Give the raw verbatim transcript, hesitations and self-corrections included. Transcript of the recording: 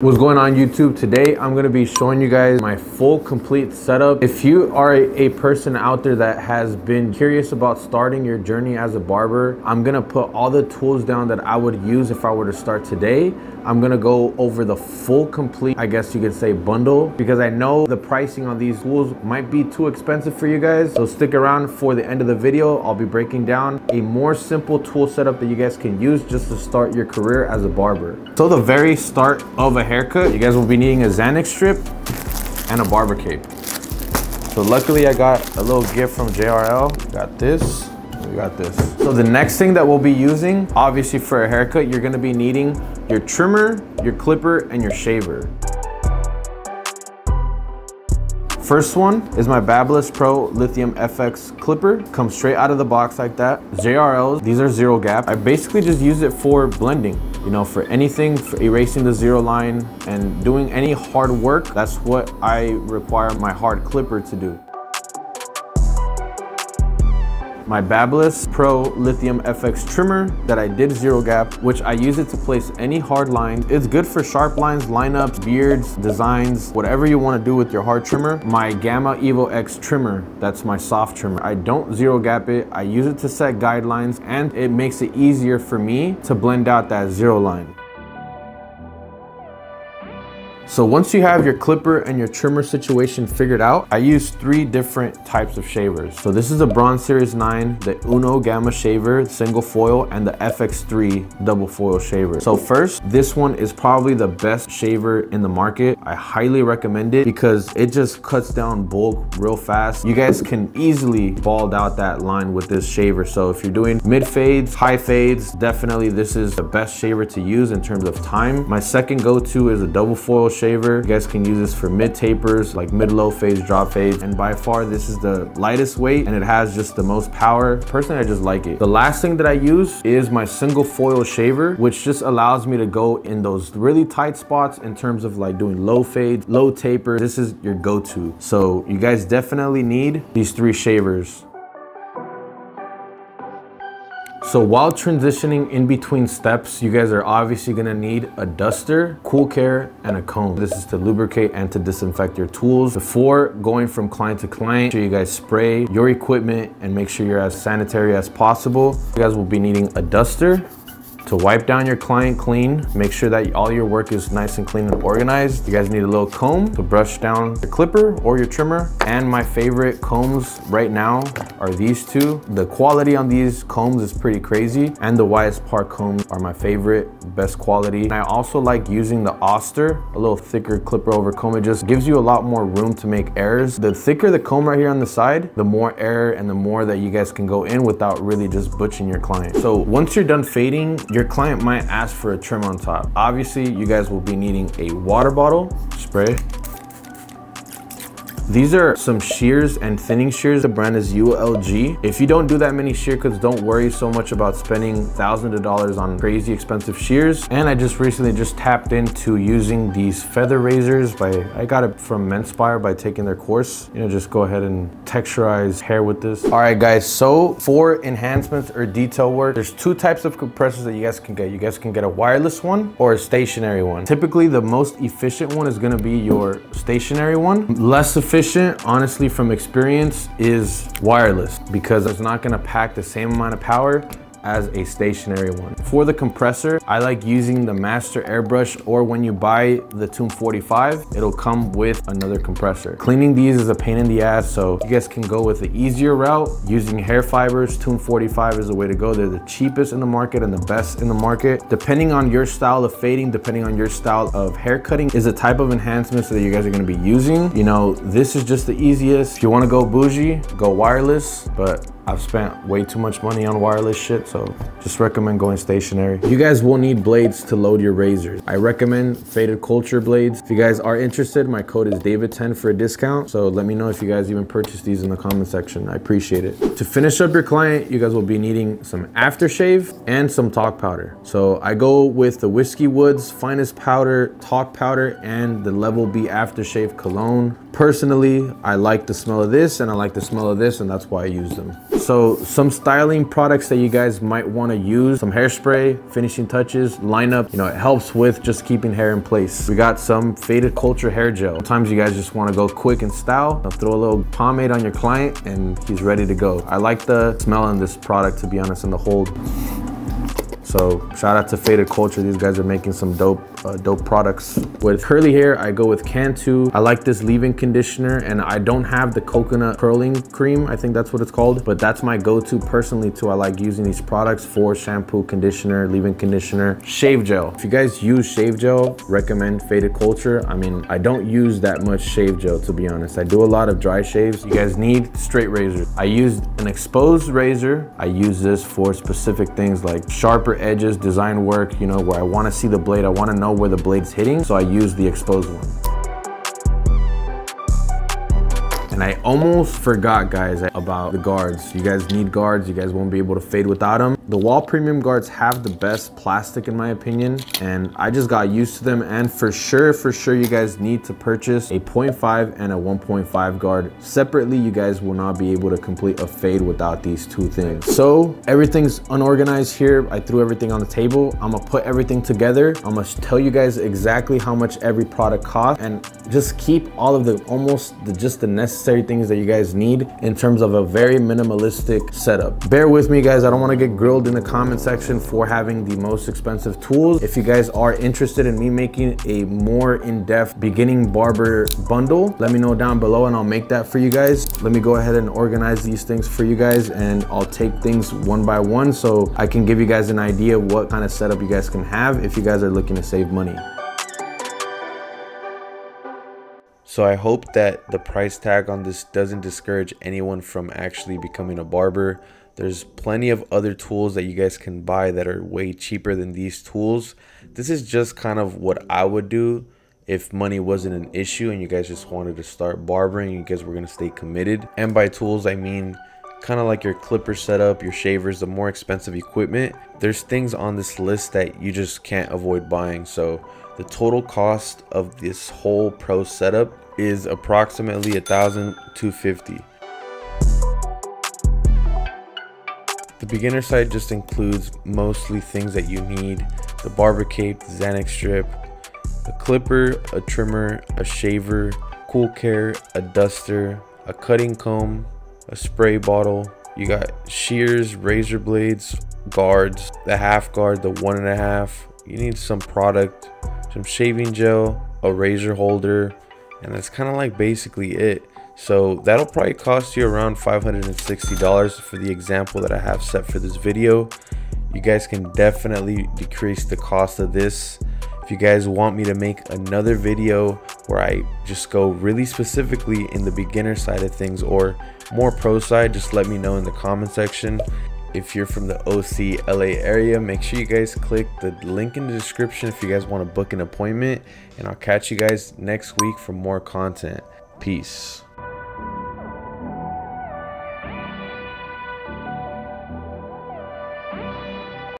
What's going on YouTube? Today I'm going to be showing you guys my full complete setup. If you are a, a person out there that has been curious about starting your journey as a barber, I'm going to put all the tools down that I would use if I were to start today. I'm going to go over the full complete, I guess you could say, bundle, because I know the pricing on these tools might be too expensive for you guys. So stick around for the end of the video. I'll be breaking down a more simple tool setup that you guys can use just to start your career as a barber. So the very start of a haircut, you guys will be needing a Xanax strip and a barber cape. So luckily I got a little gift from J R L. Got this, we got this. So the next thing that we'll be using, obviously for a haircut, you're gonna be needing your trimmer, your clipper, and your shaver. First one is my BabylissPRO Lithium F X Clipper. Comes straight out of the box like that. J R Ls, these are zero gap. I basically just use it for blending, you know, for anything, for erasing the zero line and doing any hard work. That's what I require my hard clipper to do. My BabylissPRO Lithium F X trimmer that I did zero gap, which I use it to place any hard lines. It's good for sharp lines, lineups, beards, designs, whatever you want to do with your hard trimmer. My Gamma Evo X trimmer, that's my soft trimmer. I don't zero gap it. I use it to set guidelines, and it makes it easier for me to blend out that zero line. So once you have your clipper and your trimmer situation figured out, I use three different types of shavers. So this is the Braun Series nine, the Uno Gamma shaver, single foil, and the F X three double foil shaver. So first, this one is probably the best shaver in the market. I highly recommend it because it just cuts down bulk real fast. You guys can easily bald out that line with this shaver. So if you're doing mid fades, high fades, definitely this is the best shaver to use in terms of time. My second go-to is a double foil shaver shaver. You guys can use this for mid tapers, like mid low fades, drop fades, and by far this is the lightest weight and it has just the most power. Personally, I just like it. The last thing that I use is my single foil shaver, which just allows me to go in those really tight spots in terms of like doing low fades, low taper. This is your go-to. So you guys definitely need these three shavers. So while transitioning in between steps, you guys are obviously gonna need a duster, cool care, and a comb. This is to lubricate and to disinfect your tools. Before going from client to client, make sure you guys spray your equipment and make sure you're as sanitary as possible. You guys will be needing a duster to wipe down your client clean. Make sure that all your work is nice and clean and organized. You guys need a little comb to brush down your clipper or your trimmer. And my favorite combs right now are these two. The quality on these combs is pretty crazy. And the Y S Park combs are my favorite, best quality. And I also like using the Oster, a little thicker clipper over comb. It just gives you a lot more room to make errors. The thicker the comb right here on the side, the more error and the more that you guys can go in without really just butching your client. So once you're done fading, your client might ask for a trim on top. Obviously, you guys will be needing a water bottle, spray. These are some shears and thinning shears. The brand is U L G. If you don't do that many shear cuts, don't worry so much about spending thousands of dollars on crazy expensive shears. And I just recently just tapped into using these Feather razors. By I got it from Men's Spire by taking their course. You know, just go ahead and texturize hair with this. All right, guys. So for enhancements or detail work, there's two types of compressors that you guys can get. You guys can get a wireless one or a stationary one. Typically, the most efficient one is going to be your stationary one. Less efficient, honestly, from experience, is wireless because it's not going to pack the same amount of power as a stationary one. For the compressor, I like using the master airbrush, or when you buy the Tomb forty-five, it'll come with another compressor. Cleaning these is a pain in the ass, so you guys can go with the easier route using hair fibers. Tomb forty-five is the way to go. They're the cheapest in the market and the best in the market. Depending on your style of fading, depending on your style of hair cutting, is the type of enhancements that you guys are going to be using. You know, this is just the easiest. If you want to go bougie, go wireless, but I've spent way too much money on wireless shit, so just recommend going stationary. You guys will need blades to load your razors. I recommend Faded Culture blades. If you guys are interested, my code is David ten for a discount, so let me know if you guys even purchase these in the comment section. I appreciate it. To finish up your client, you guys will be needing some aftershave and some talc powder. So I go with the Whiskey Woods Finest powder, talc powder, and the Level B aftershave cologne. Personally, I like the smell of this and I like the smell of this, and that's why I use them. So some styling products that you guys might want to use: some hairspray, finishing touches, lineup. You know, it helps with just keeping hair in place. We got some Faded Culture hair gel. Sometimes you guys just want to go quick and style. Now throw a little pomade on your client and he's ready to go. I like the smell in this product, to be honest, and the hold. So shout out to Faded Culture. These guys are making some dope uh, dope products. With curly hair, I go with Cantu. I like this leave-in conditioner, and I don't have the coconut curling cream, I think that's what it's called, but that's my go-to personally too. I like using these products for shampoo, conditioner, leave-in conditioner, shave gel. If you guys use shave gel, recommend Faded Culture. I mean, I don't use that much shave gel, to be honest. I do a lot of dry shaves. You guys need straight razors. I used an exposed razor. I use this for specific things like sharper edges, design work, you know, where I want to see the blade, I want to know where the blade's hitting, so I use the exposed one. And I almost forgot, guys, about the guards. You guys need guards. You guys won't be able to fade without them. The Wall Premium guards have the best plastic, in my opinion, and I just got used to them. And for sure, for sure, you guys need to purchase a zero point five and a one point five guard separately. You guys will not be able to complete a fade without these two things. So everything's unorganized here. I threw everything on the table. I'm gonna put everything together. I'm gonna tell you guys exactly how much every product costs, and just keep all of the almost the, just the necessary things that you guys need in terms of a very minimalistic setup. Bear with me, guys. I don't want to get grilled in the comment section for having the most expensive tools. If you guys are interested in me making a more in-depth beginning barber bundle, let me know down below and I'll make that for you guys. Let me go ahead and organize these things for you guys, and I'll take things one by one so I can give you guys an idea of what kind of setup you guys can have if you guys are looking to save money. So I hope that the price tag on this doesn't discourage anyone from actually becoming a barber. There's plenty of other tools that you guys can buy that are way cheaper than these tools. This is just kind of what I would do if money wasn't an issue and you guys just wanted to start barbering and you guys were going to stay committed. And by tools, I mean kind of like your clipper setup, your shavers, the more expensive equipment. There's things on this list that you just can't avoid buying. So the total cost of this whole pro setup is approximately one thousand two hundred fifty dollars. The beginner side just includes mostly things that you need: the barber cape, the Xanax strip, a clipper, a trimmer, a shaver, cool care, a duster, a cutting comb, a spray bottle. You got shears, razor blades, guards, the half guard, the one and a half. You need some product, some shaving gel, a razor holder, and that's kind of like basically it. So that'll probably cost you around five hundred sixty dollars for the example that I have set for this video. You guys can definitely decrease the cost of this. If you guys want me to make another video where I just go really specifically in the beginner side of things or more pro side, just let me know in the comment section. If you're from the O C L A area, make sure you guys click the link in the description if you guys want to book an appointment, and I'll catch you guys next week for more content. Peace.